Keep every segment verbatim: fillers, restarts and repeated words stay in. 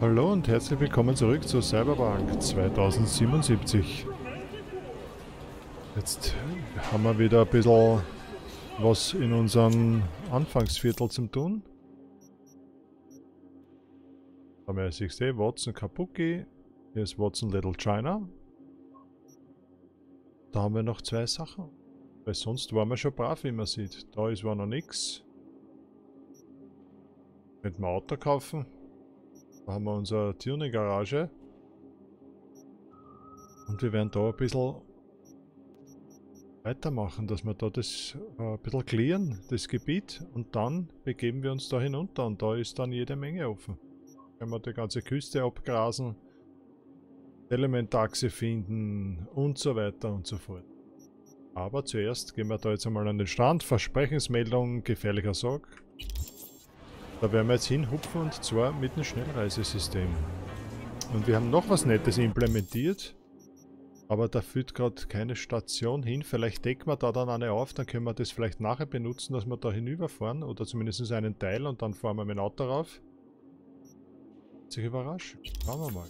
Hallo und herzlich willkommen zurück zur Cyberbank zwanzig siebenundsiebzig. Jetzt haben wir wieder ein bisschen was in unserem Anfangsviertel zu tun. Aber ich sehe Watson Kabuki, hier ist Watson Little China. Da haben wir noch zwei Sachen, weil sonst waren wir schon brav, wie man sieht. Da ist war noch nichts. Könnten wir ein Auto kaufen. Da haben wir unsere Tuning-Garage. Und wir werden da ein bisschen weitermachen, dass wir da das äh, ein bisschen clearen, das Gebiet. Und dann begeben wir uns da hinunter und da ist dann jede Menge offen. Können wir die ganze Küste abgrasen, Elementachse finden und so weiter und so fort. Aber zuerst gehen wir da jetzt einmal an den Strand. Versprechensmeldung, gefährlicher Sog. Da werden wir jetzt hinhupfen und zwar mit dem Schnellreisesystem. Und wir haben noch was Nettes implementiert. Aber da führt gerade keine Station hin. Vielleicht decken wir da dann eine auf, dann können wir das vielleicht nachher benutzen, dass wir da hinüberfahren. Oder zumindest einen Teil und dann fahren wir mit dem Auto rauf. Sich überraschen. Schauen wir mal.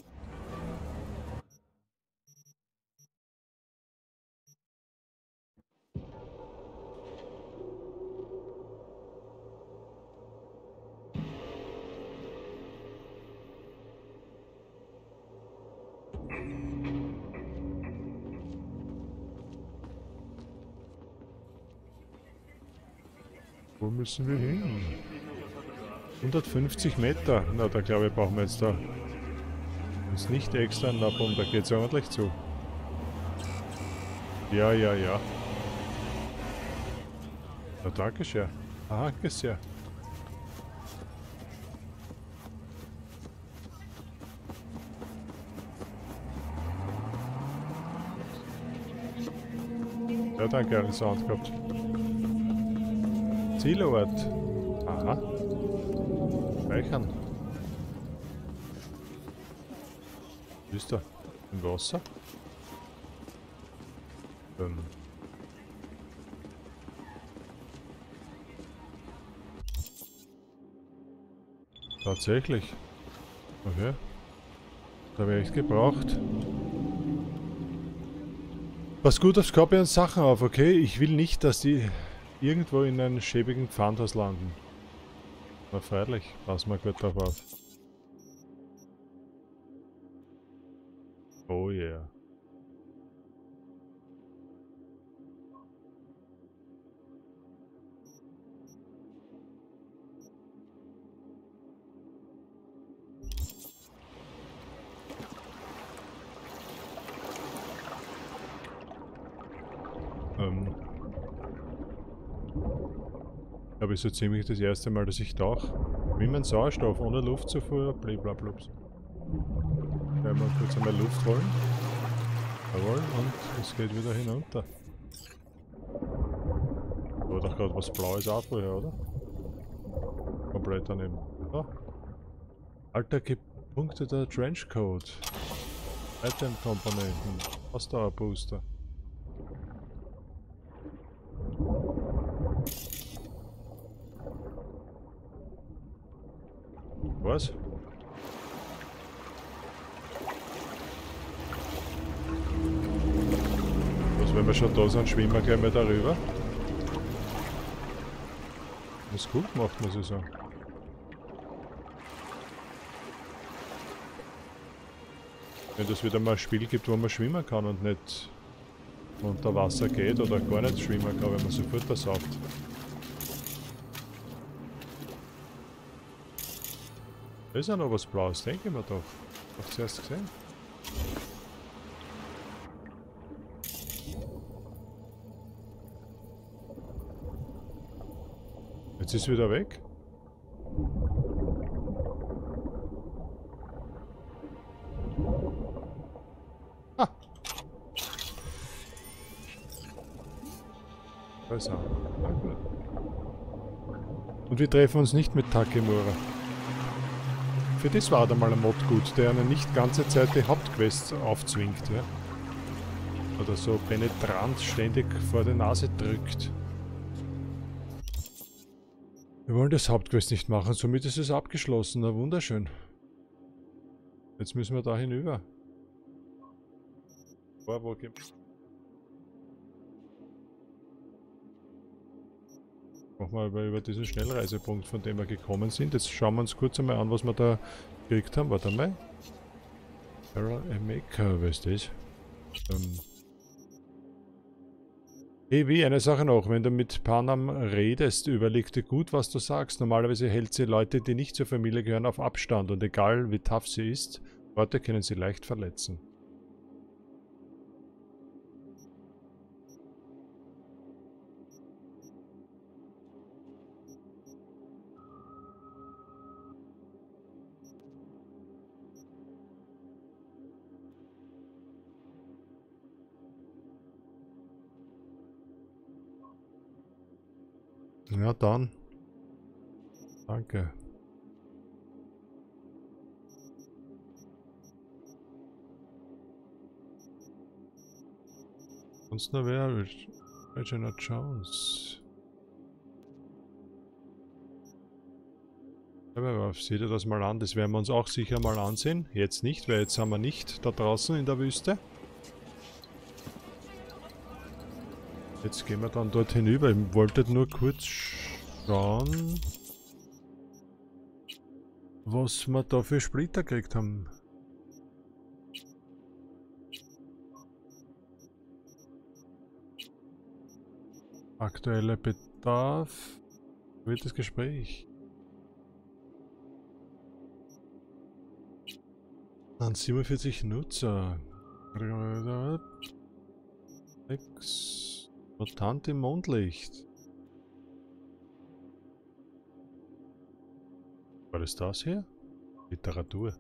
Wo müssen wir hin? hundertfünfzig Meter. Na, da glaube ich, brauchen wir jetzt da. Ist nicht extra ein Lappen, da geht es ordentlich zu. Ja, ja, ja. Na, danke sehr. Ah, danke sehr. Ja, danke, einen Sound gehabt. Zielort. Aha. Speichern. Ist da im Wasser? Ähm. Tatsächlich. Okay. Das habe ich echt gebraucht. Pass gut auf Scorpions Sachen auf, okay? Ich will nicht, dass die irgendwo in einem schäbigen Pfandhaus landen. Na freilich, pass mal gut drauf auf. Oh yeah. Ähm. Aber ist so ziemlich das erste Mal, dass ich tauche. Wie mein Sauerstoff, ohne Luftzufuhr, blablabla. Können wir kurz einmal Luft holen. Jawohl, und es geht wieder hinunter. Da war doch gerade was Blaues auch vorher, oder? Komplett daneben. Ja. Alter gepunkteter Trenchcoat. Item-Komponenten. Ausdauerbooster. Was? Also wenn wir schon da sind, schwimmen wir gleich mal darüber. Das ist gut gemacht, muss ich sagen. Wenn es wieder mal ein Spiel gibt, wo man schwimmen kann und nicht unter Wasser geht oder gar nicht schwimmen kann, wenn man sofort versauft. Da ist ja noch was Blaues, denke ich mir doch. Hab ich zuerst gesehen. Jetzt ist es wieder weg. Ah! Da ist er. Na gut. Und wir treffen uns nicht mit Takemura. Für das war da mal ein Mod gut, der eine nicht ganze Zeit die Hauptquests aufzwingt, ja? Oder so penetrant ständig vor der Nase drückt. Wir wollen das Hauptquest nicht machen, somit ist es abgeschlossen. Na, wunderschön. Jetzt müssen wir da hinüber. Boah, wo gibt's? Machen wir mal über diesen Schnellreisepunkt, von dem wir gekommen sind. Jetzt schauen wir uns kurz einmal an, was wir da gekriegt haben. Warte mal. Feral Maker, was ist das? Ähm. Hey, wie, eine Sache noch. Wenn du mit Panam redest, überleg dir gut, was du sagst. Normalerweise hält sie Leute, die nicht zur Familie gehören, auf Abstand. Und egal, wie tough sie ist, Worte können sie leicht verletzen. Ja, dann. Danke. Sonst nur wer? Regina Jones. Ja, seht ihr das mal an? Das werden wir uns auch sicher mal ansehen. Jetzt nicht, weil jetzt haben wir nicht da draußen in der Wüste. Jetzt gehen wir dann dort hinüber. Ich wollte nur kurz schauen, was wir da für Splitter gekriegt haben. Aktueller Bedarf. Wird das Gespräch. An siebenundvierzig Nutzer. sechs. Mutant im Mondlicht. War das das hier? Literatur.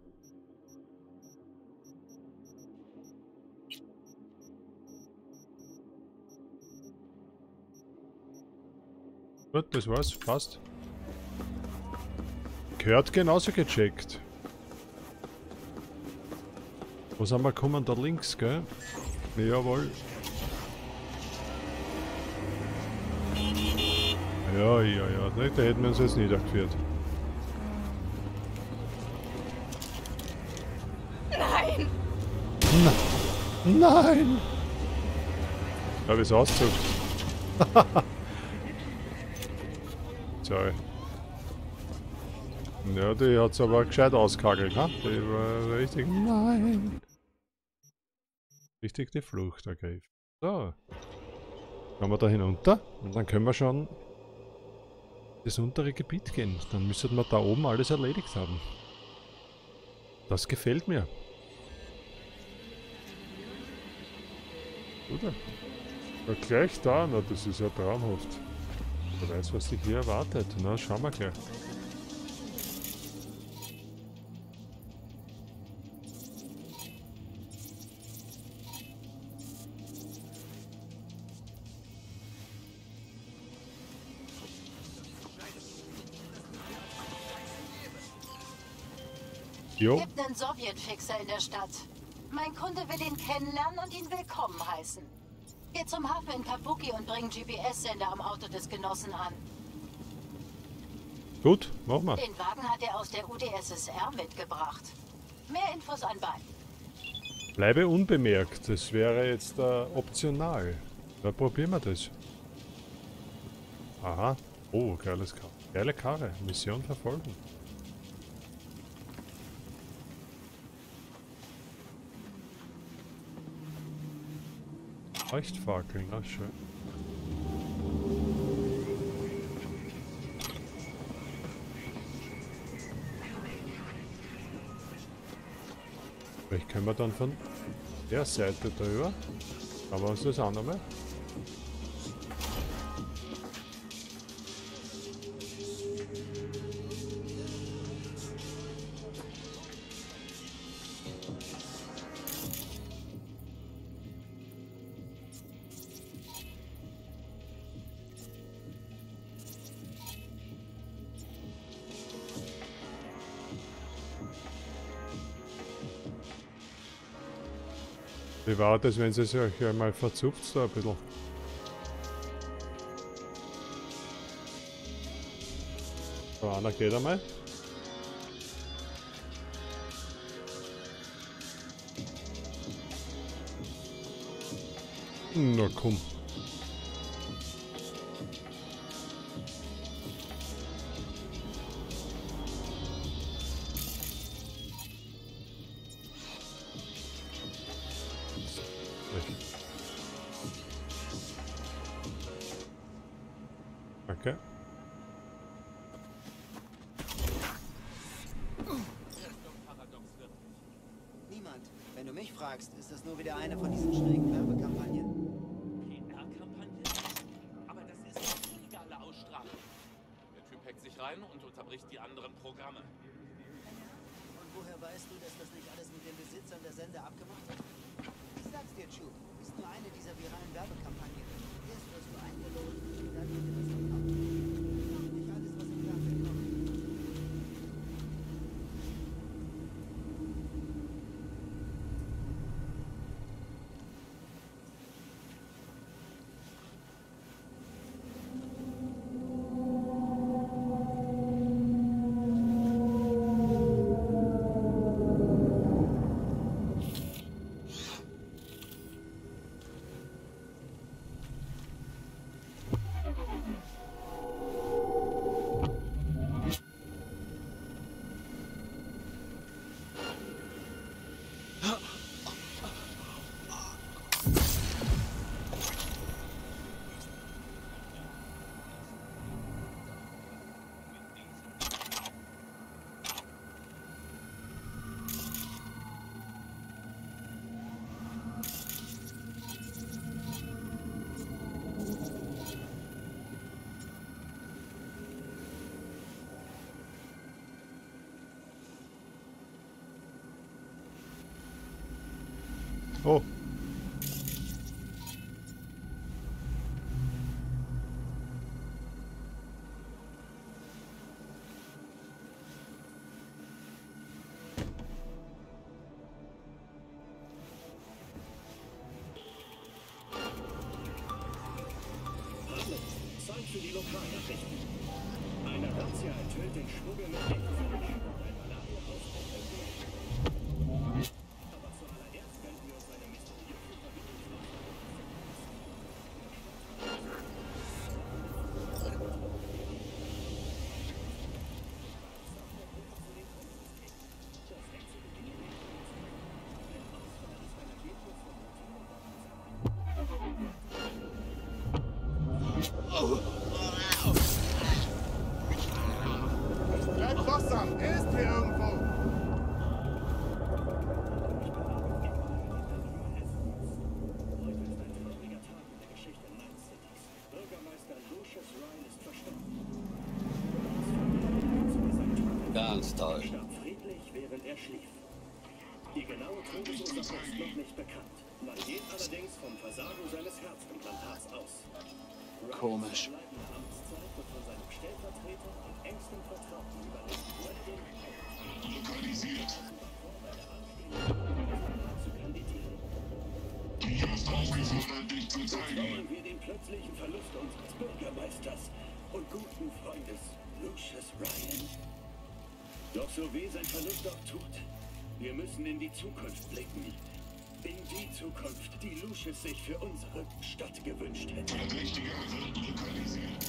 Gut, das war's. Passt. Gehört genauso gecheckt. Wo sind wir gekommen? Da links, gell? Jawohl. Ja, ja, ja, ne, da hätten wir uns jetzt niedergeführt. Nein! Na, nein! Da habe ich es ausgezogen. Sorry. Ja, die hat es aber gescheit auskagelt, ne? Die war richtig. Nein! Richtig die Flucht ergriffen. So. Schauen wir da hinunter und dann können wir schon das untere Gebiet gehen. Dann müssten wir da oben alles erledigt haben. Das gefällt mir. Oder? Ja, gleich da. Na, das ist ja traumhaft. Ich weiß, was dich hier erwartet. Na, schauen wir gleich. Es gibt einen Sowjetfixer in der Stadt. Mein Kunde will ihn kennenlernen und ihn willkommen heißen. Geh zum Hafen in Kabuki und bring G P S-Sender am Auto des Genossen an. Gut, mach mal. Den Wagen hat er aus der U D S S R mitgebracht. Mehr Infos anbei. Bleibe unbemerkt. Das wäre jetzt äh, optional. Da probieren wir das. Aha. Oh, geiles Kar geile Karre. Mission verfolgen. Leuchtfakeln, ach schön. Vielleicht können wir dann von der Seite drüber. Schauen wir uns das an einmal. Wie war das, wenn sie sich einmal verzupft, so ein bisschen? Annak jeder mal. Na komm. Oh. Zeit für die Lokalnachrichten. Eine Razzia enthüllt den Schmuggel mit Technik. Komisch. Lokalisiert. Du hast aufgefordert, dich zu zeigen. Wir den plötzlichen Verlust unseres Bürgermeisters und guten Freundes Lucius Ryan. Doch so weh sein Verlust auch tut, wir müssen in die Zukunft blicken. In die Zukunft, die Lucius sich für unsere Stadt gewünscht hätte. Verdächtige wird lokalisiert.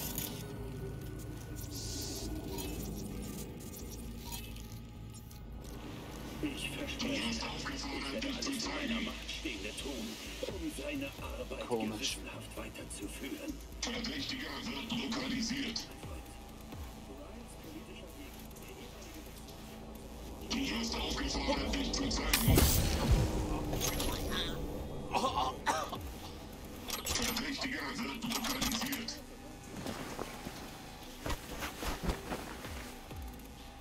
Ich verstehe, dass er alles seiner Macht Stehende tun, um seine Arbeit gewissenhaft weiterzuführen. Verdächtige wird lokalisiert. Du wirst aufgefordert, dich zu zeigen. Verdächtiger wird lokalisiert.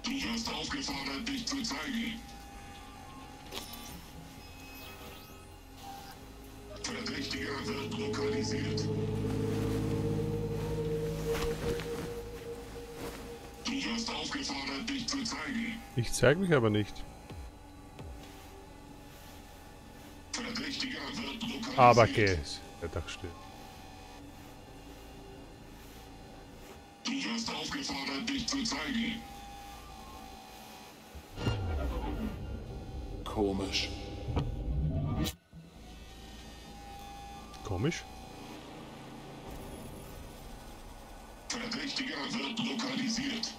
Du wirst aufgefordert, dich zu zeigen. Verdächtiger wird lokalisiert. Du wirst aufgefordert, dich zu zeigen. Ich zeige mich aber nicht. Aber geht's. Der Dach steht. Du wirst aufgefordert, dich zu zeigen. Komisch. Komisch? Verdächtiger wird lokalisiert.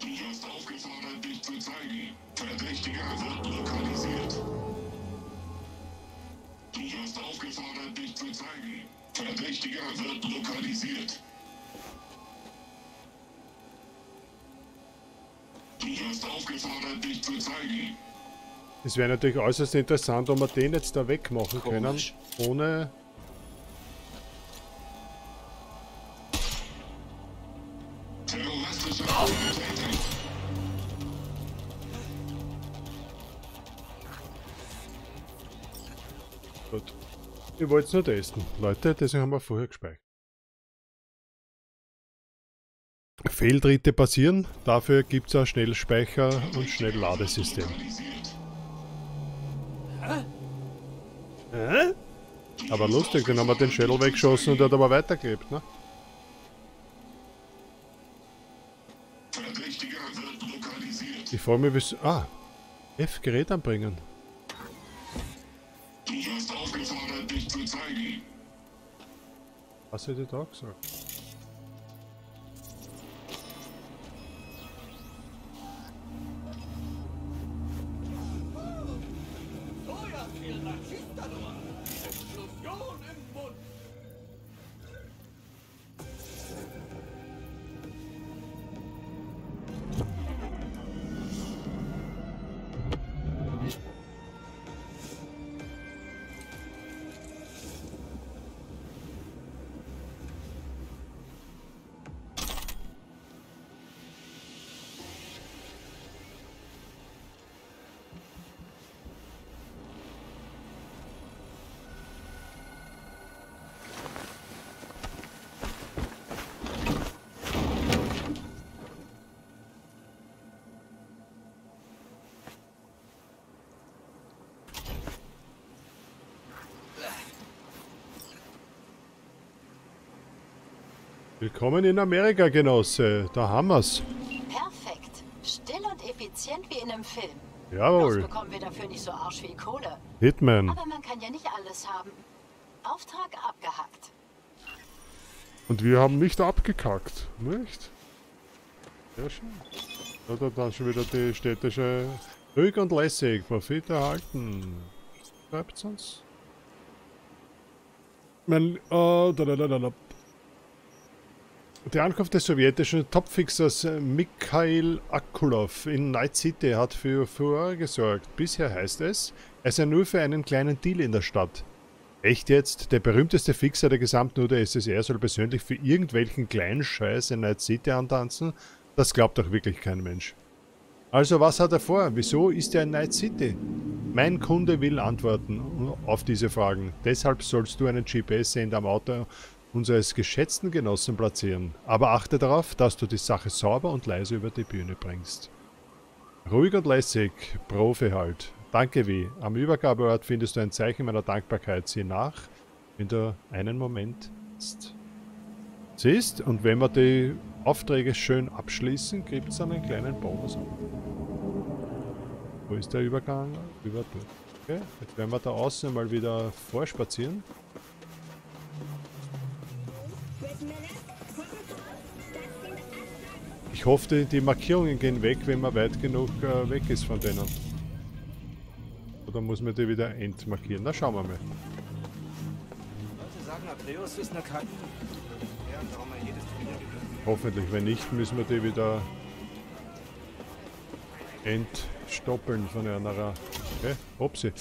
Du wirst aufgefordert, dich zu zeigen. Verdächtiger wird lokalisiert. Du wirst aufgefordert, dich zu zeigen. Verdächtiger wird lokalisiert. Du wirst aufgefordert, dich zu zeigen. Es wäre natürlich äußerst interessant, ob wir den jetzt da wegmachen können, ohne... Ich wollte es nur testen, Leute, deswegen haben wir vorher gespeichert. Fehltritte passieren, dafür gibt es ein Schnellspeicher und Schnellladesystem. Hä? Aber lustig, dann haben wir den Shuttle weggeschossen und der hat aber weitergelebt, ne? Ich freue mich, wie es... Ah! F-Gerät anbringen. Was hätte ich da gesagt? Willkommen in Amerika, Genosse. Da haben wir's. Perfekt. Still und effizient wie in einem Film. Jawohl. Los bekommen wir dafür nicht so Arsch wie Kohle. Hitman. Aber man kann ja nicht alles haben. Auftrag abgehackt. Und wir haben nicht abgekackt, nicht? Sehr schön. Oder dann schon wieder die städtische... Ruhig und lässig, Profit erhalten. Schreibt's uns. Mein... Oh, da, da, da, da, da. Die Ankunft des sowjetischen Topfixers Mikhail Akulov in Night City hat für Furore gesorgt. Bisher heißt es, er sei nur für einen kleinen Deal in der Stadt. Echt jetzt? Der berühmteste Fixer der gesamten U d S S R soll persönlich für irgendwelchen kleinen Scheiß in Night City antanzen? Das glaubt doch wirklich kein Mensch. Also was hat er vor? Wieso ist er in Night City? Mein Kunde will Antworten auf diese Fragen. Deshalb sollst du einen G P S-Sender am Auto unseres geschätzten Genossen platzieren. Aber achte darauf, dass du die Sache sauber und leise über die Bühne bringst. Ruhig und lässig, Profi halt. Danke, V. Am Übergabeort findest du ein Zeichen meiner Dankbarkeit. Sieh nach, wenn du einen Moment siehst. Und wenn wir die Aufträge schön abschließen, gibt es einen kleinen Bonus. Wo ist der Übergang? Über dort. Okay, jetzt werden wir da außen mal wieder vorspazieren. Ich hoffe, die, die Markierungen gehen weg, wenn man weit genug äh, weg ist von denen. Oder muss man die wieder entmarkieren? Na, schauen wir mal. Hoffentlich, wenn nicht, müssen wir die wieder entstoppeln von einer. Okay, hopsi.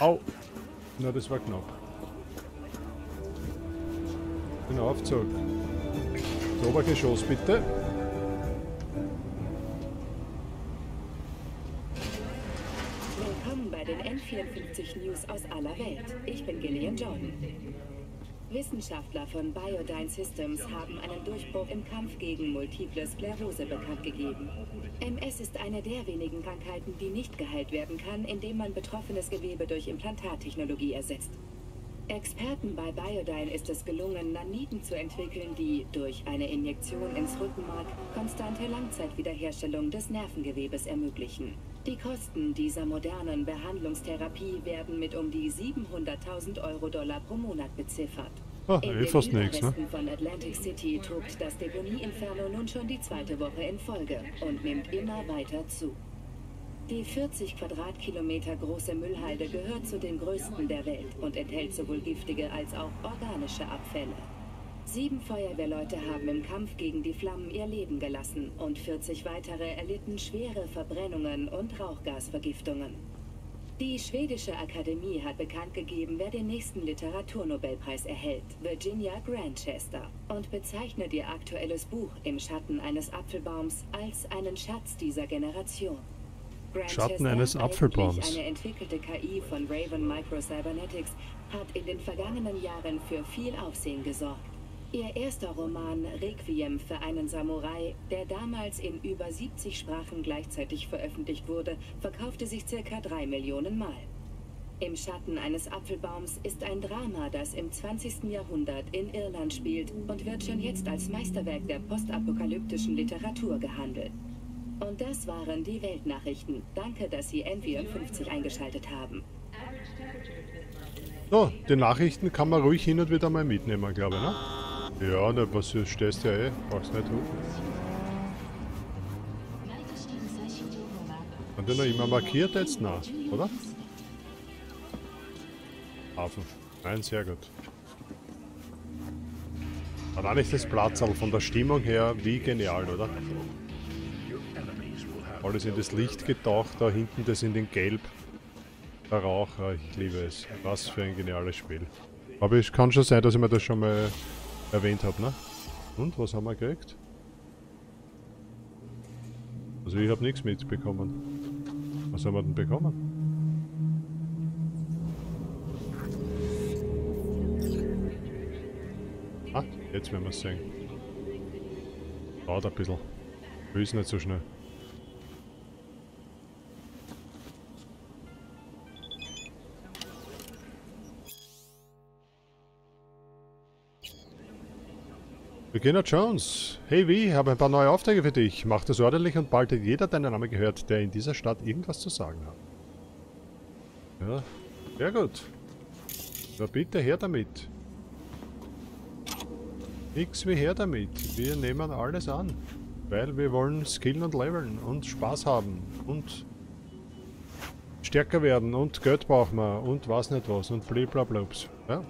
Au! Na, das war knapp. Den Aufzug. Das Obergeschoss bitte. vierundfünfzig News aus aller Welt. Ich bin Gillian Jordan. Wissenschaftler von Biodyne Systems haben einen Durchbruch im Kampf gegen multiple Sklerose bekannt gegeben. M S ist eine der wenigen Krankheiten, die nicht geheilt werden kann, indem man betroffenes Gewebe durch Implantattechnologie ersetzt. Experten bei Biodyne ist es gelungen, Naniten zu entwickeln, die durch eine Injektion ins Rückenmark konstante Langzeitwiederherstellung des Nervengewebes ermöglichen. Die Kosten dieser modernen Behandlungstherapie werden mit um die siebenhunderttausend Euro Dollar pro Monat beziffert. Ach, in den Südwesten von Atlantic City tobt das Dämonie-Inferno nun schon die zweite Woche in Folge und nimmt immer weiter zu. Die vierzig Quadratkilometer große Müllhalde gehört zu den größten der Welt und enthält sowohl giftige als auch organische Abfälle. Sieben Feuerwehrleute haben im Kampf gegen die Flammen ihr Leben gelassen und vierzig weitere erlitten schwere Verbrennungen und Rauchgasvergiftungen. Die schwedische Akademie hat bekannt gegeben, wer den nächsten Literaturnobelpreis erhält, Virginia Grantchester, und bezeichnet ihr aktuelles Buch Im Schatten eines Apfelbaums als einen Schatz dieser Generation. Schatten eines Apfelbaums. Eine entwickelte K I von Raven Microcybernetics hat in den vergangenen Jahren für viel Aufsehen gesorgt. Ihr erster Roman Requiem für einen Samurai, der damals in über siebzig Sprachen gleichzeitig veröffentlicht wurde, verkaufte sich circa drei Millionen Mal. Im Schatten eines Apfelbaums ist ein Drama, das im zwanzigsten Jahrhundert in Irland spielt und wird schon jetzt als Meisterwerk der postapokalyptischen Literatur gehandelt. Und das waren die Weltnachrichten. Danke, dass Sie N vierundfünfzig eingeschaltet haben. So, die Nachrichten kann man ruhig hin und wieder mal mitnehmen, glaube ich, ne? Ja, da was du stehst ja eh, brauchst nicht hoch. Hat der noch immer markiert jetzt? Nein, oder? Hafen. Nein, sehr gut. Hat auch nicht das Platz, aber von der Stimmung her, wie genial, oder? Alles in das Licht getaucht, da hinten das in den Gelb. Der Rauch, ich liebe es. Was für ein geniales Spiel. Aber es kann schon sein, dass ich mir das schon mal erwähnt habe, ne? Und, was haben wir gekriegt? Also ich habe nichts mitbekommen. Was haben wir denn bekommen? Ah, jetzt werden wir es sehen. Dauert ein bisschen. Wir wissen nicht so schnell. Regina Jones, hey V, ich habe ein paar neue Aufträge für dich. Mach das ordentlich und bald hat jeder deinen Namen gehört, der in dieser Stadt irgendwas zu sagen hat. Ja, sehr gut. Na bitte, her damit. Nix wie her damit. Wir nehmen alles an, weil wir wollen skillen und leveln und Spaß haben und stärker werden und Geld brauchen wir und was nicht was und blablablups. Ja.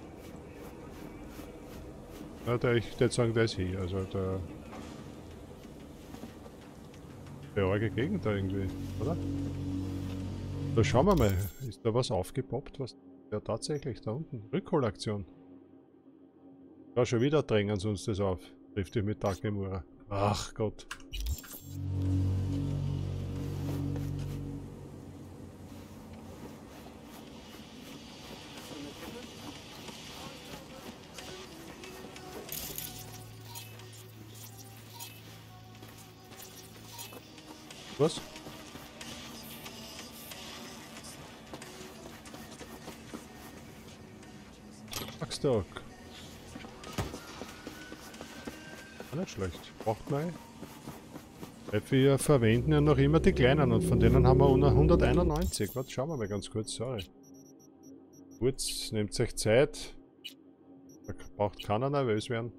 Ja, der, ich würde sagen, der ist hier, also der... Der arge Gegend da irgendwie, oder? Da schauen wir mal, ist da was aufgepoppt, was... Ja, tatsächlich, da unten, Rückholaktion. Ja, schon wieder drängen sie uns das auf, trifft dich mit Takemura. Ach Gott. Was? Axtag. Nicht schlecht. Braucht man. Wir verwenden ja noch immer die kleinen und von denen haben wir hunderteinundneunzig. Warte, schauen wir mal ganz kurz. Sorry. Kurz, nehmt euch Zeit. Da braucht keiner nervös werden.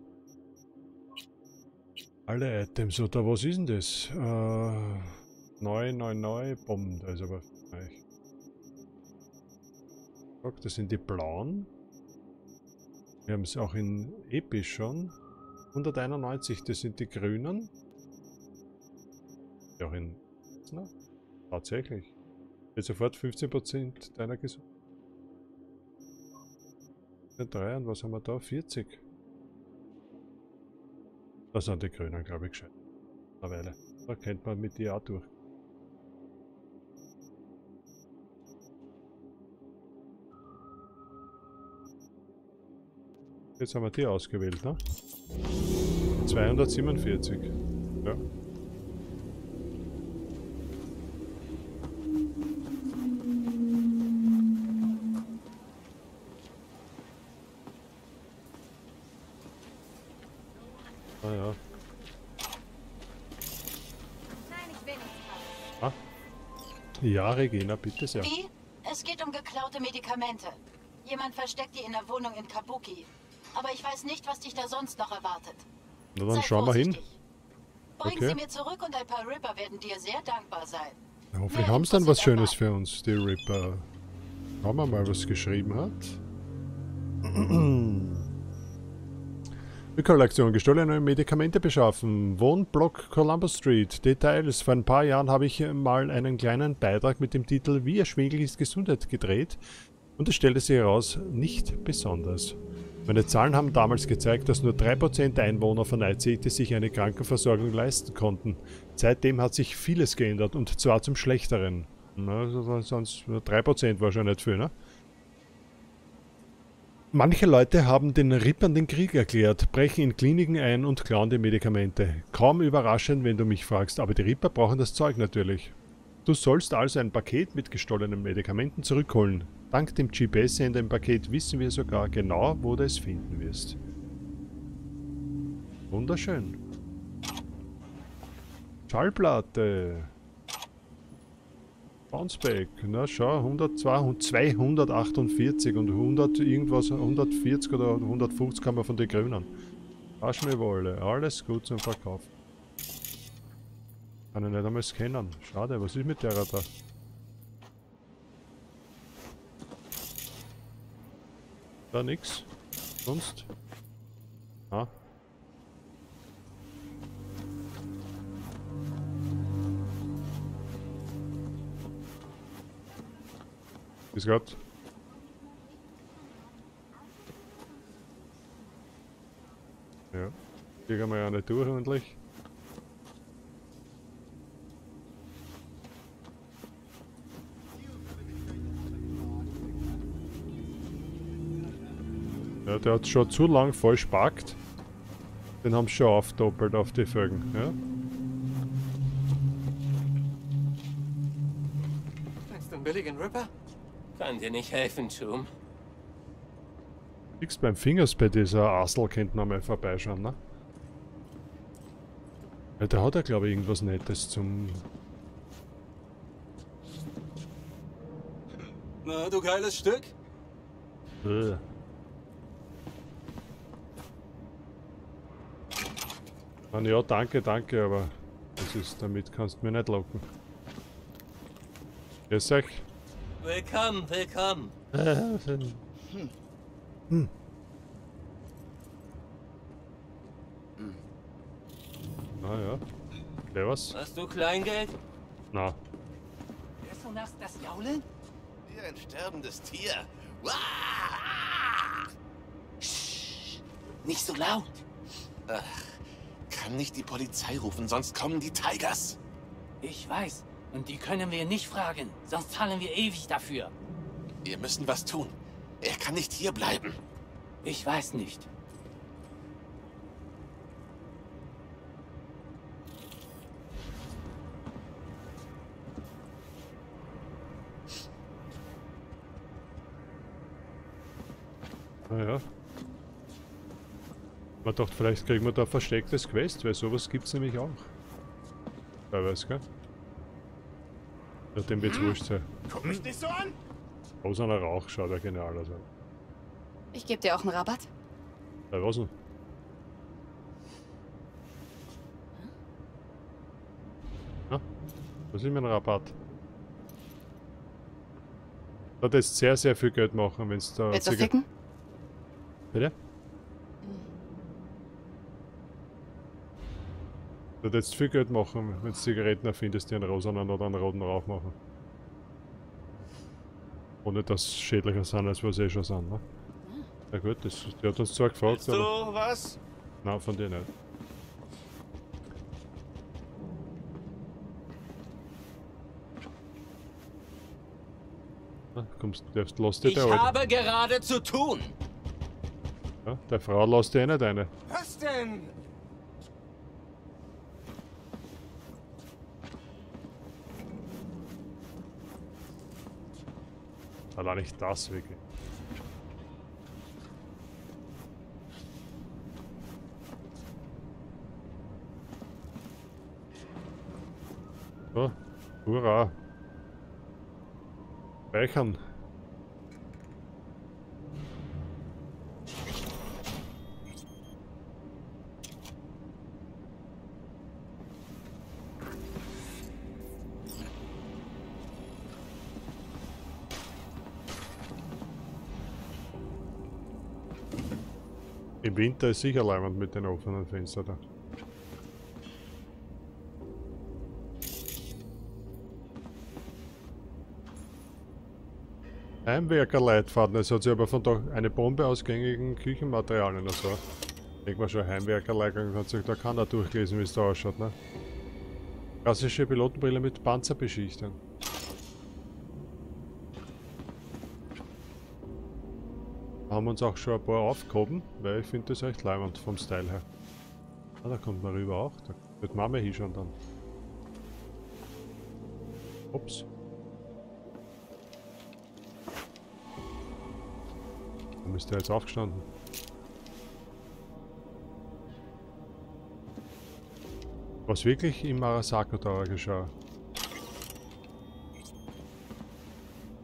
Alle Items oder was ist denn das? Äh. Neu, neu, neu, bumm, da ist aber gleich. Das sind die blauen. Wir haben es auch in Episch schon. hunderteinundneunzig, das sind die grünen. Ja, auch in. Na, tatsächlich. Jetzt sofort fünfzehn Prozent deiner Gesundheit. drei und was haben wir da? vierzig. Das sind die grünen, glaube ich, gescheit. Mittlerweile. Da kennt man mit dir auch durch. Jetzt haben wir die ausgewählt, ne? zweihundertsiebenundvierzig. Ja. Ja. Ja, Regina, bitte sehr. Wie? Es geht um geklaute Medikamente. Jemand versteckt die in der Wohnung in Kabuki. Aber ich weiß nicht, was dich da sonst noch erwartet. Na dann schauen wir hin. Bring okay. sie mir zurück und ein paar Ripper werden dir sehr dankbar sein. Ja, hoffentlich haben sie dann was Schönes für uns, die Ripper. Schauen wir mal, was geschrieben hat. Rückholaktion, gestohlene Medikamente beschaffen, Wohnblock Columbus Street, Details. Vor ein paar Jahren habe ich mal einen kleinen Beitrag mit dem Titel "Wie erschwinglich ist Gesundheit" gedreht und es stellte sich heraus, nicht besonders. Meine Zahlen haben damals gezeigt, dass nur drei Prozent der Einwohner von Night City sich eine Krankenversorgung leisten konnten. Seitdem hat sich vieles geändert und zwar zum Schlechteren. Na, sonst drei Prozent war schon nicht viel, ne? Manche Leute haben den Rippern den Krieg erklärt, brechen in Kliniken ein und klauen die Medikamente. Kaum überraschend, wenn du mich fragst, aber die Ripper brauchen das Zeug natürlich. Du sollst also ein Paket mit gestohlenen Medikamenten zurückholen. Dank dem G P S in dem Paket wissen wir sogar genau, wo du es finden wirst. Wunderschön. Schallplatte. Bounceback, na schau, hundert, zweihundert, zweihundertachtundvierzig und hundert irgendwas, hundertvierzig oder hundertfünfzig haben wir von den Grünen. Waschmewolle, alles gut zum Verkauf. Kann ich nicht einmal scannen. Schade, was ist mit der da? Da nix. Sonst? Ah. Grüß Gott. Ja, hier gehen wir ja nicht durch ordentlich. Ja, der hat schon zu lang falsch parkt. Den haben sie schon aufdoppelt auf die Felgen, ja. Findest du einen billigen Ripper? Kann dir nicht helfen, Zoom. Nix beim Fingers bei dieser Assel könnte noch mal vorbeischauen, ne? Ja, da hat er, glaube ich, irgendwas Nettes zum... Na, du geiles Stück? Bäh. Mann, ja, danke, danke, aber... Das ist... Damit kannst du mir nicht locken. Grüß euch. Willkommen, willkommen. Hm. Hm. Ah ja. Der was? Hast du Kleingeld? Na. Hörst du nach das Jaulen? Wie ein sterbendes Tier. Shh, nicht so laut. Ach, kann nicht die Polizei rufen, sonst kommen die Tigers. Ich weiß. Und die können wir nicht fragen, sonst zahlen wir ewig dafür. Wir müssen was tun. Er kann nicht hier bleiben. Ich weiß nicht. Naja. Man dachte, vielleicht kriegen wir da verstecktes Quest, weil sowas gibt's nämlich auch. Wer weiß, gell? Ja, dem wird's wurscht sein. Guck mich nicht so an! Außer einer Rauch schaut er genial aus. Ich geb dir auch einen Rabatt. Ja, was denn? Na? Was ist mein Rabatt? Du würdest sehr, sehr viel Geld machen, wenn's da... Willst du ficken? Bitte? Du würdest viel Geld machen, wenn du Zigaretten erfindest, die einen rosanen oder einen roten drauf machen. Ohne dass sie schädlicher sind, als wir sie eh schon sind, ne? Na gut, das, die hat uns zwar gefragt, aber... Willst du was? Nein, von dir nicht. Na, kommst du, darfst, lass dich da rein. Ich habe gerade zu tun! Ja, der Frau lässt dir eh nicht eine. Was denn? Allein nicht das wirklich. So, Hurra. Speichern. Im Winter ist sicher leibend mit den offenen Fenstern da. Heimwerkerleitfaden, es hat sich aber von doch eine Bombe aus gängigen Küchenmaterialien oder so. Denk mal schon, Heimwerkerleitfaden hat sich da keiner durchgelesen, wie es da ausschaut, ne? Klassische Pilotenbrille mit Panzer beschichten. Haben uns auch schon ein paar aufgehoben, weil ich finde das echt leibend vom Style her. Ah, da kommt man rüber auch, da wird Mama hinschauen dann. Ups. Warum ist der jetzt aufgestanden? Was wirklich im Arasaka Tower geschah.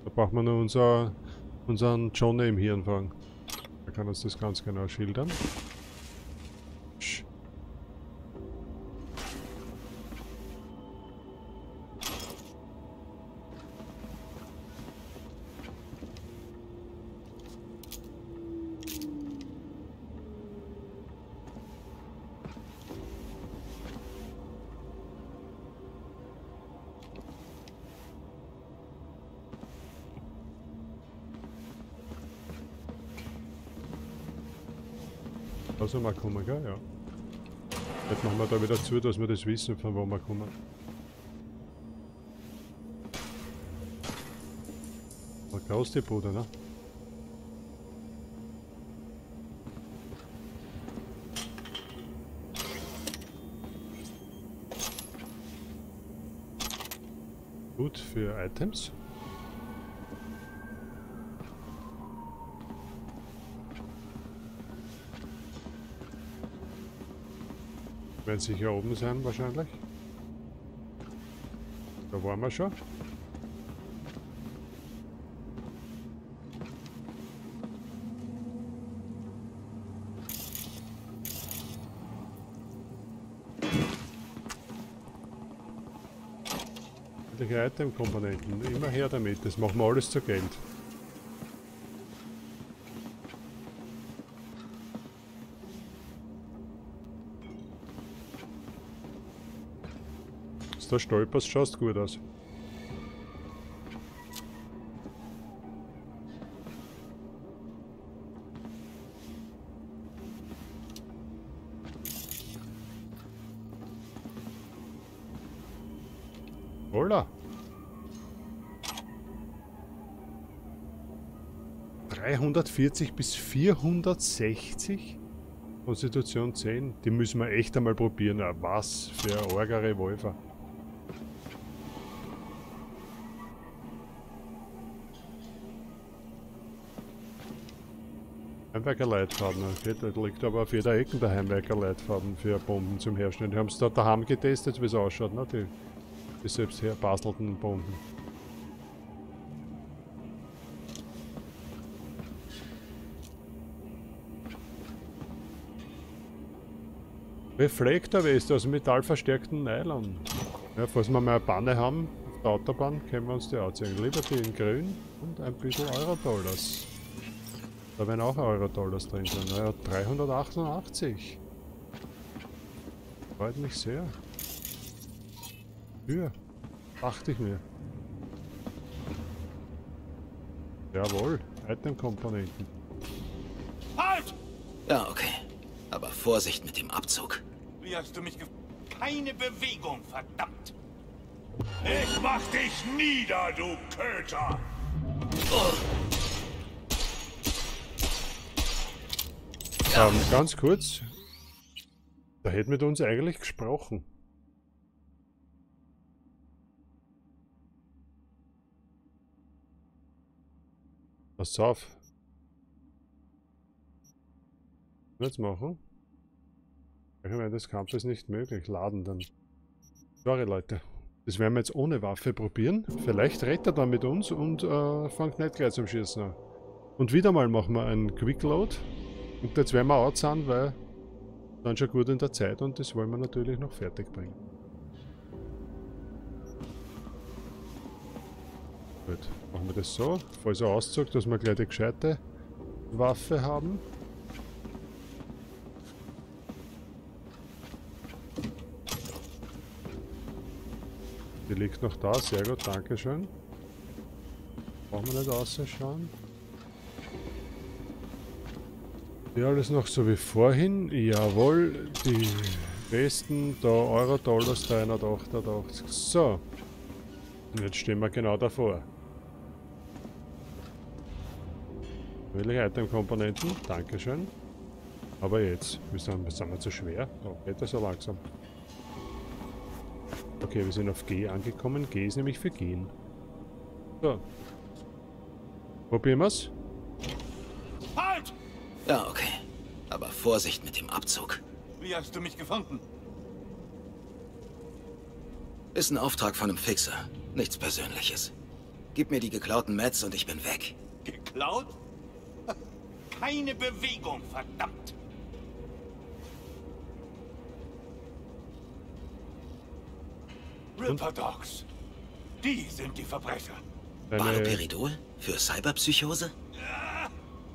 Da braucht man nur unser, unseren Johnny im Hirn fangen. Er kann uns das ganz genau schildern. Psch. Also mal kommen, gell? Ja. Jetzt machen wir da wieder zu, dass wir das wissen, von wo wir kommen. War groß die Bude, ne? Gut für Items. Werden sie hier oben sein wahrscheinlich. Da waren wir schon. Sämtliche Item-Komponenten, immer her damit, das machen wir alles zu Geld. Da stolperst, schaust gut aus. Holla! dreihundertvierzig bis vierhundertsechzig? Konstitution zehn, die müssen wir echt einmal probieren. Ja, was für ein arger Revolver. Heimwerkerleitfaden, okay, da liegt aber auf jeder Ecke der Heimwerkerleitfaden für Bomben zum Herstellen. Die haben es da daheim getestet, wie es ausschaut, ne? Die, die selbst herbastelten Bomben. Reflektorweste aus metallverstärkten Nylon. Ja, falls wir mal eine Panne haben auf der Autobahn, können wir uns die anziehen. Liberty in grün und ein bisschen Euro-Dollars. Da werden auch Euro-Dollars drin sein. Naja, dreihundertachtundachtzig. Freut mich sehr. Für. Dachte ich mir. Jawohl, Item-Komponenten. Halt! Ja, okay. Aber Vorsicht mit dem Abzug. Wie hast du mich ge... Keine Bewegung, verdammt! Ich mach dich nieder, du Köter! Oh. Ähm, ganz kurz, da hätte mit uns eigentlich gesprochen. Pass auf. Jetzt machen. Ich meine, das Kampf ist nicht möglich. Laden dann. Sorry Leute, Das werden wir jetzt ohne Waffe probieren. Vielleicht rettet er dann mit uns und äh, fängt nicht gleich zum Schießen an. Und wieder mal machen wir einen Quick Load. Und jetzt werden wir out sein, weil dann schon gut in der Zeit und das wollen wir natürlich noch fertig bringen. Gut, machen wir das so. Falls er auszog, dass wir gleich die gescheite Waffe haben. Die liegt noch da, sehr gut, danke schön. Brauchen wir nicht rausschauen. Ja, alles noch so wie vorhin. Jawohl, die besten da Euro-Dollars dreihundertachtundachtzig. So, und jetzt stehen wir genau davor. Welche Item-Komponenten? Dankeschön. Aber jetzt, wir sind, sind wir zu schwer. Oh, geht das so langsam. Okay, wir sind auf G angekommen. G ist nämlich für Gehen. So. Probieren wir's. Halt! Ja, okay. Aber Vorsicht mit dem Abzug. Wie hast du mich gefunden? Ist ein Auftrag von einem Fixer. Nichts Persönliches. Gib mir die geklauten Mets und ich bin weg. Geklaut? Keine Bewegung, verdammt! Ripper Dogs. Die sind die Verbrecher. Panoperidol? Für Cyberpsychose?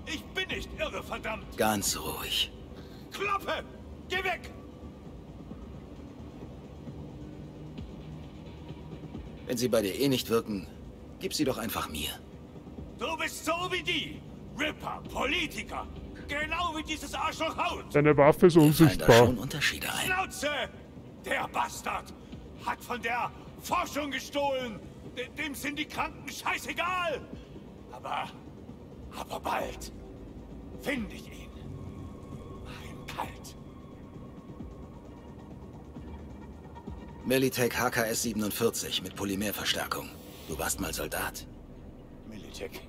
Ich bin nicht irre, verdammt! Ganz ruhig. Klappe! Geh weg! Wenn sie bei dir eh nicht wirken, gib sie doch einfach mir. Du bist so wie die! Ripper, Politiker! Genau wie dieses Arschloch Haut! Deine Waffe ist unsichtbar. Da fallen schon Unterschiede ein. Schnauze! Der Bastard! Hat von der Forschung gestohlen. Dem sind die Kranken scheißegal. Aber, aber bald finde ich ihn. Heimkalt. Militech H K S siebenundvierzig mit Polymerverstärkung. Du warst mal Soldat. Militech.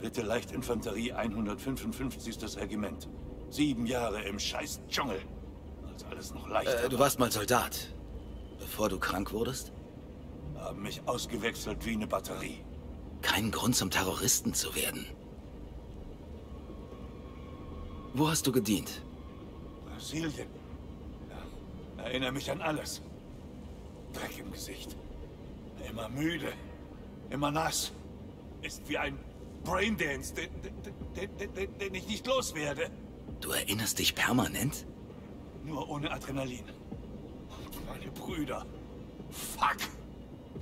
Dritte Leichtinfanterie hundertfünfundfünfzig. Regiment. Sieben Jahre im scheiß Dschungel. Als alles noch leicht war. Äh, du warst mal Soldat. Bevor du krank wurdest? Haben mich ausgewechselt wie eine Batterie. Kein Grund zum Terroristen zu werden. Wo hast du gedient? Brasilien. Ja, erinnere mich an alles. Dreck im Gesicht. Immer müde. Immer nass. Ist wie ein Braindance, den, den, den, den, den ich nicht loswerde. Du erinnerst dich permanent? Nur ohne Adrenalin. Meine Brüder. Fuck!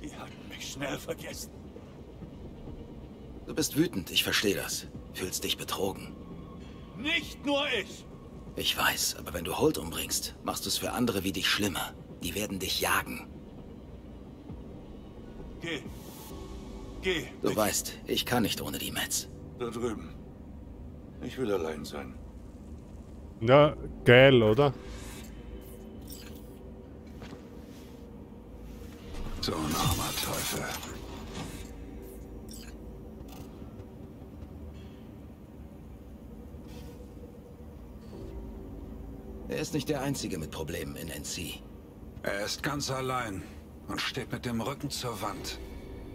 Die hatten mich schnell vergessen. Du bist wütend, ich verstehe das. Fühlst dich betrogen. Nicht nur ich! Ich weiß, aber wenn du Holt umbringst, machst du es für andere wie dich schlimmer. Die werden dich jagen. Geh. Geh. Du ich weißt, ich kann nicht ohne die Mets. Da drüben. Ich will allein sein. Na, geil, oder? So ein armer Teufel. Er ist nicht der Einzige mit Problemen in N C. Er ist ganz allein und steht mit dem Rücken zur Wand.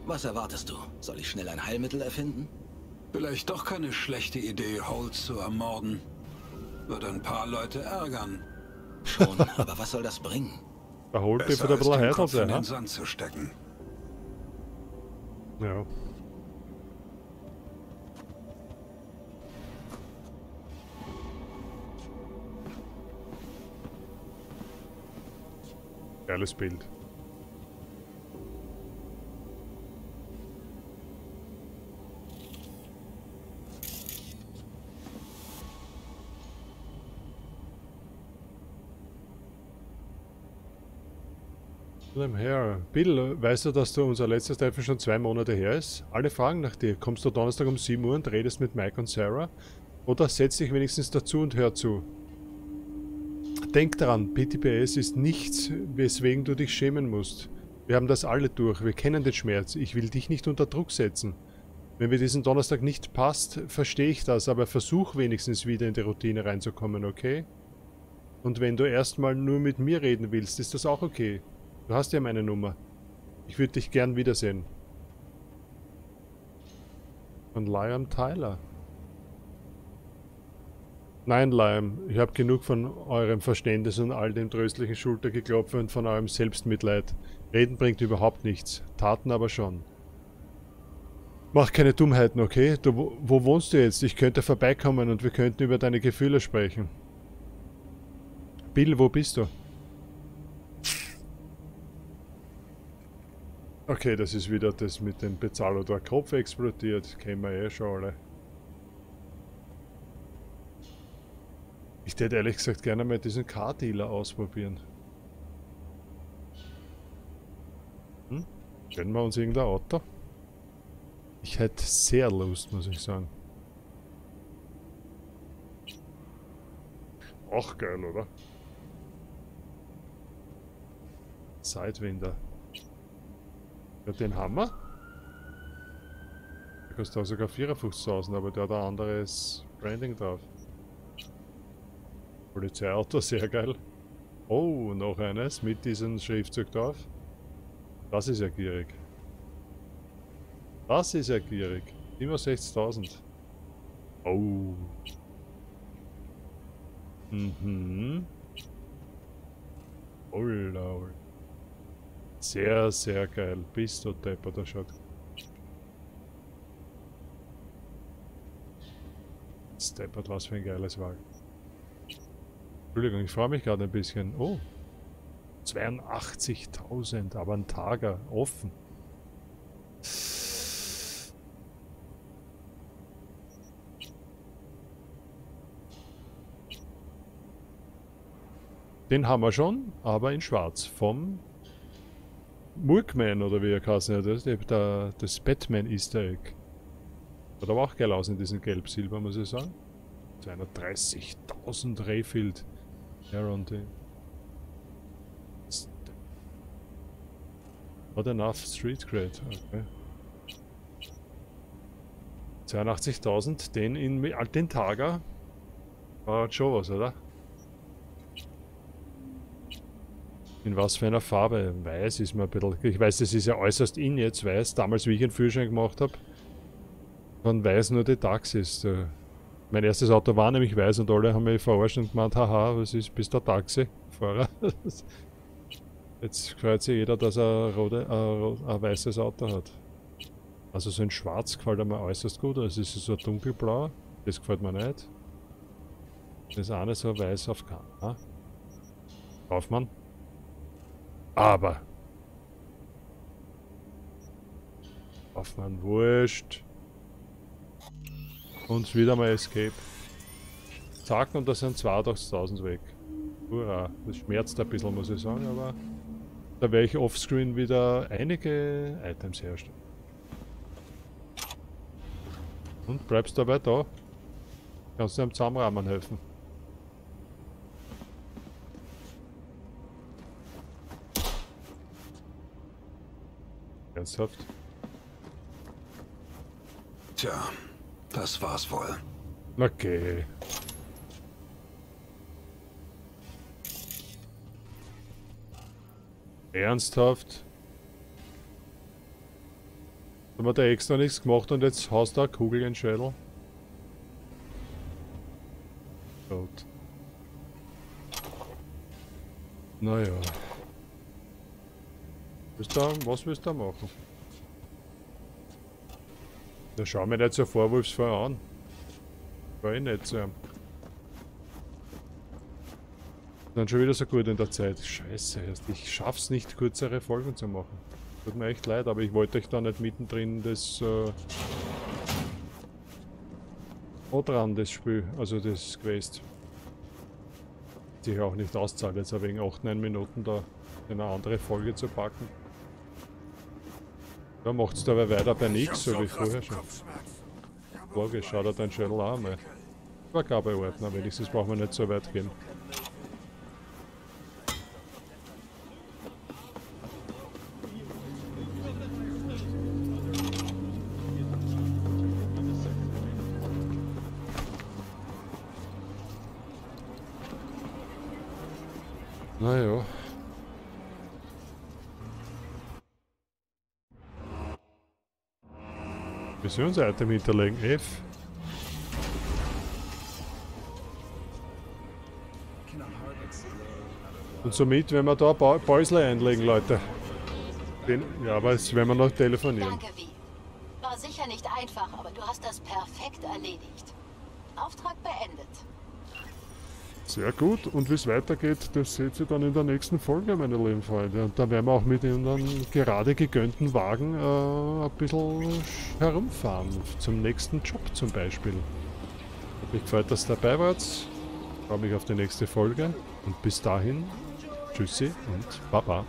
Was erwartest du? Soll ich schnell ein Heilmittel erfinden? Vielleicht doch keine schlechte Idee, Holt zu ermorden. Wird ein paar Leute ärgern. Schon, aber was soll das bringen? Da holt die von der Brille her, also, ne? Sand zu stecken. Ja. Geiles Bild. Her. Bill, weißt du, dass du unser letztes Teil schon zwei Monate her ist? Alle fragen nach dir. Kommst du Donnerstag um sieben Uhr und redest mit Mike und Sarah? Oder setz dich wenigstens dazu und hör zu. Denk daran, P T P S ist nichts, weswegen du dich schämen musst. Wir haben das alle durch. Wir kennen den Schmerz. Ich will dich nicht unter Druck setzen. Wenn mir diesen Donnerstag nicht passt, verstehe ich das, aber versuch wenigstens wieder in die Routine reinzukommen, okay? Und wenn du erstmal nur mit mir reden willst, ist das auch okay. Du hast ja meine Nummer. Ich würde dich gern wiedersehen. Von Liam Tyler. Nein, Liam, ich habe genug von eurem Verständnis und all dem tröstlichen Schultergeklopfe und von eurem Selbstmitleid. Reden bringt überhaupt nichts, Taten aber schon. Mach keine Dummheiten, okay? Du, wo wohnst du jetzt? Ich könnte vorbeikommen und wir könnten über deine Gefühle sprechen. Bill, wo bist du? Okay, das ist wieder das mit dem Bezalodor-Kopf explodiert. Kennen wir eh schon alle. Ich hätte ehrlich gesagt gerne mal diesen Car-Dealer ausprobieren. Hm? Stellen wir uns irgendein Auto? Ich hätte sehr Lust, muss ich sagen. Auch geil, oder? Sidewinder. Ja, den haben wir. Der kostet auch sogar vierundfünfzigtausend, aber der hat ein anderes Branding drauf. Polizeiauto, sehr geil. Oh, noch eines mit diesem Schriftzug drauf. Das ist ja gierig. Das ist ja gierig. Immer sechzigtausend. Oh. Mhm. Oh, oh. Sehr, sehr geil. Bist du Depper, der schaut. Steppert, was für ein geiles Wagen. Entschuldigung, ich freue mich gerade ein bisschen. Oh, zweiundachtzigtausend, aber ein Tager, offen. Den haben wir schon, aber in schwarz, vom Murkman oder wie er heißt, das, der, das Batman Easter Egg. Hat aber auch geil aus in diesem Gelb-Silber, muss ich sagen. zweihundertdreißigtausend Rayfield. Guarantee. Not enough street grade. Okay. zweiundachtzigtausend, den in den Tager war halt schon was, oder? In was für einer Farbe? Weiß ist mir ein bisschen. Ich weiß, das ist ja äußerst in jetzt weiß. Damals, wie ich einen Führerschein gemacht habe, waren weiß nur die Taxis. Mein erstes Auto war nämlich weiß und alle haben mich verarscht und gemeint, haha, was ist, bist der Taxifahrer? Jetzt freut sich jeder, dass er ein, rote, ein, ein weißes Auto hat. Also so ein Schwarz gefällt mir äußerst gut, es ist so ein dunkelblau, das gefällt mir nicht. Das eine so weiß auf Kanada. Kaufmann. Aber! Kaufmann, wurscht! Und wieder mal Escape. Zack, und da sind zweiundachtzigtausend weg. Hurra, das schmerzt ein bisschen, muss ich sagen, aber da werde ich offscreen wieder einige Items herstellen. Und bleibst dabei da. Kannst du einem Zusammenrahmen helfen. Ernsthaft? Tja. Das war's wohl. Okay. Ernsthaft? Haben wir da extra nichts gemacht und jetzt haust du eine Kugel in den Schädel? Gut. Naja. Was willst du da machen? Da schau mir nicht so vorwurfsvoll an. War ich nicht so. Dann schon wieder so gut in der Zeit. Scheiße, ich schaff's nicht, kürzere Folgen zu machen. Tut mir echt leid, aber ich wollte euch da nicht mittendrin das äh, dran das Spiel, also das Quest. Sich auch nicht auszahlt, jetzt aber wegen acht, neun Minuten da in eine andere Folge zu packen. Da macht's dabei weiter bei nichts, so wie vorher schon. Vorgeschaut, schaut er dein Schädel auch mal. Vergabeordner, wenigstens brauchen wir nicht so weit gehen. Naja. Missions-Item hinterlegen, F. Und somit, wenn wir da Päusle einlegen, Leute. Den, ja, aber es, wenn wir noch telefonieren. Danke, V. War sicher nicht einfach, aber du hast das perfekt erledigt. Auftrag beendet. Sehr gut. Und wie es weitergeht, das seht ihr dann in der nächsten Folge, meine lieben Freunde. Und da werden wir auch mit den dann gerade gegönnten Wagen äh, ein bisschen herumfahren. Zum nächsten Job zum Beispiel. Hat mich gefreut, dass ihr dabei wart. Ich freue mich auf die nächste Folge. Und bis dahin, tschüssi und baba.